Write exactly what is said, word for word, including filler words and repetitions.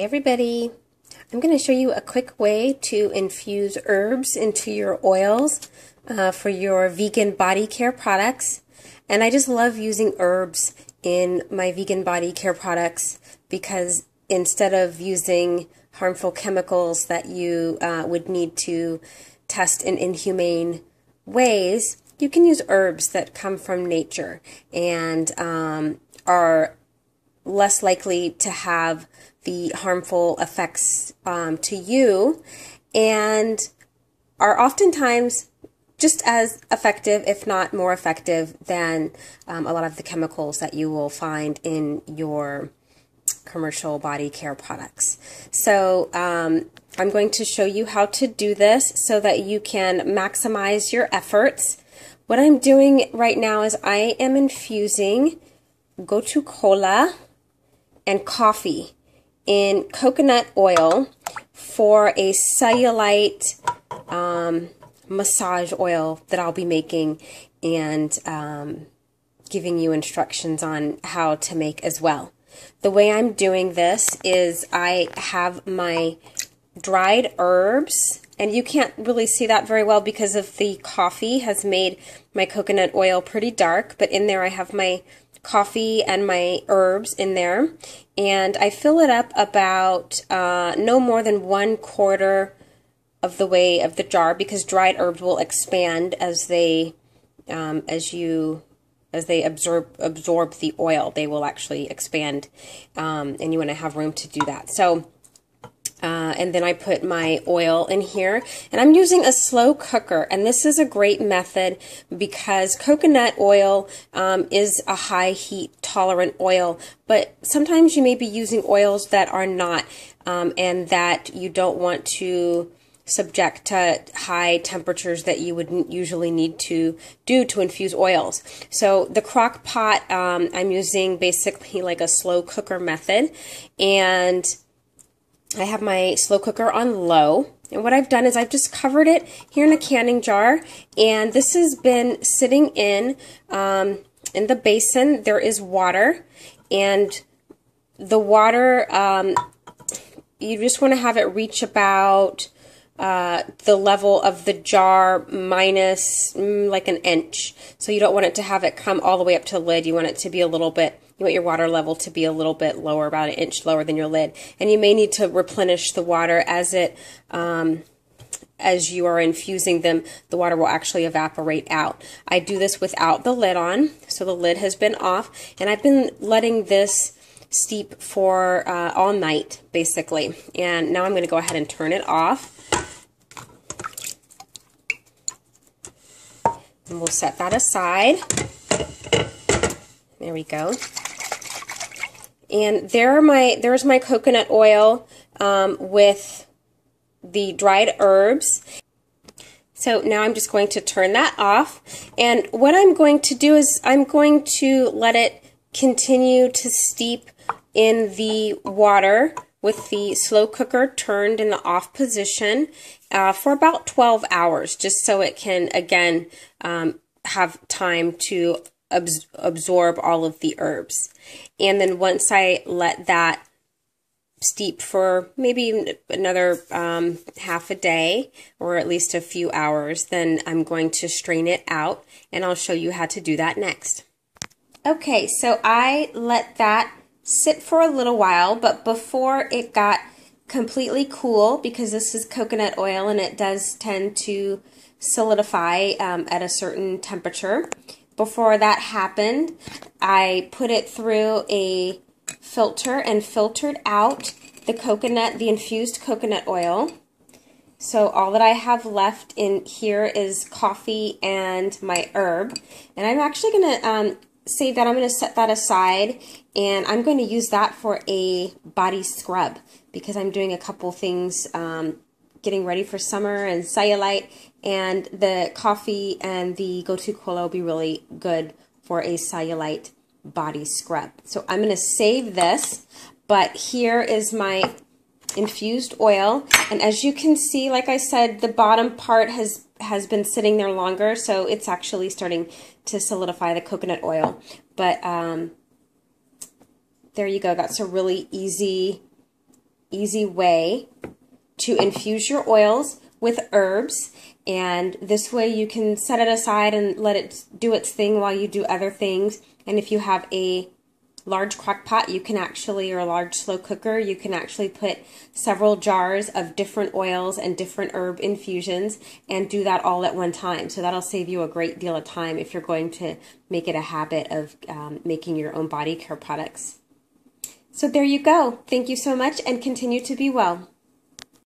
Hi everybody! I'm going to show you a quick way to infuse herbs into your oils uh, for your vegan body care products. And I just love using herbs in my vegan body care products because instead of using harmful chemicals that you uh, would need to test in inhumane ways, you can use herbs that come from nature and um, are less likely to have the harmful effects um, to you, and are oftentimes just as effective, if not more effective, than um, a lot of the chemicals that you will find in your commercial body care products. So um, I'm going to show you how to do this so that you can maximize your efforts. What I'm doing right now is I am infusing gotu kola and coffee in coconut oil for a cellulite um, massage oil that I'll be making and um, giving you instructions on how to make as well. The way I'm doing this is I have my dried herbs, and you can't really see that very well because of the coffee has made my coconut oil pretty dark, but in there I have my coffee and my herbs in there, and I fill it up about uh, no more than one quarter of the way of the jar, because dried herbs will expand as they um, as you as they absorb absorb the oil. They will actually expand, um, and you want to have room to do that. So uh, and then I put my oil in here, and I'm using a slow cooker, and this is a great method because coconut oil um, is a high heat tolerant oil, but sometimes you may be using oils that are not um, and that you don't want to subject to high temperatures that you wouldn't usually need to do to infuse oils. So the crock pot, um, I'm using basically like a slow cooker method, and I have my slow cooker on low, and what I've done is I've just covered it here in a canning jar, and this has been sitting in um, in the basin. There is water, and the water, um, you just want to have it reach about Uh, the level of the jar minus mm, like an inch. So you don't want it to have it come all the way up to the lid. You want it to be a little bit, you want your water level to be a little bit lower, about an inch lower than your lid. And you may need to replenish the water as it, um, as you are infusing them, the water will actually evaporate out. I do this without the lid on, so the lid has been off, and I've been letting this steep for uh, all night basically. And now I'm going to go ahead and turn it off. And we'll set that aside. There we go. And there are my there's my coconut oil um, with the dried herbs. So now I'm just going to turn that off. And what I'm going to do is I'm going to let it continue to steep in the water with the slow cooker turned in the off position uh, for about twelve hours, just so it can, again, um, have time to ab absorb all of the herbs. And then once I let that steep for maybe another um, half a day, or at least a few hours, then I'm going to strain it out, and I'll show you how to do that next. Okay, so I let that sit for a little while, but before it got completely cool, because this is coconut oil and it does tend to solidify um, at a certain temperature. Before that happened, I put it through a filter and filtered out the coconut, the infused coconut oil. So all that I have left in here is coffee and my herb, and I'm actually going to um, save that. I'm going to set that aside, and I'm going to use that for a body scrub because I'm doing a couple things, um, getting ready for summer and cellulite, and the coffee and the gotu kola will be really good for a cellulite body scrub. So I'm going to save this, but here is my infused oil, and as you can see, like I said, the bottom part has has been sitting there longer, so it's actually starting to solidify the coconut oil. But um, there you go. That's a really easy easy way to infuse your oils with herbs, and this way you can set it aside and let it do its thing while you do other things. And if you have a large crock pot, you can actually, or a large slow cooker, you can actually put several jars of different oils and different herb infusions and do that all at one time. So that'll save you a great deal of time if you're going to make it a habit of um, making your own body care products. So there you go. Thank you so much, and continue to be well.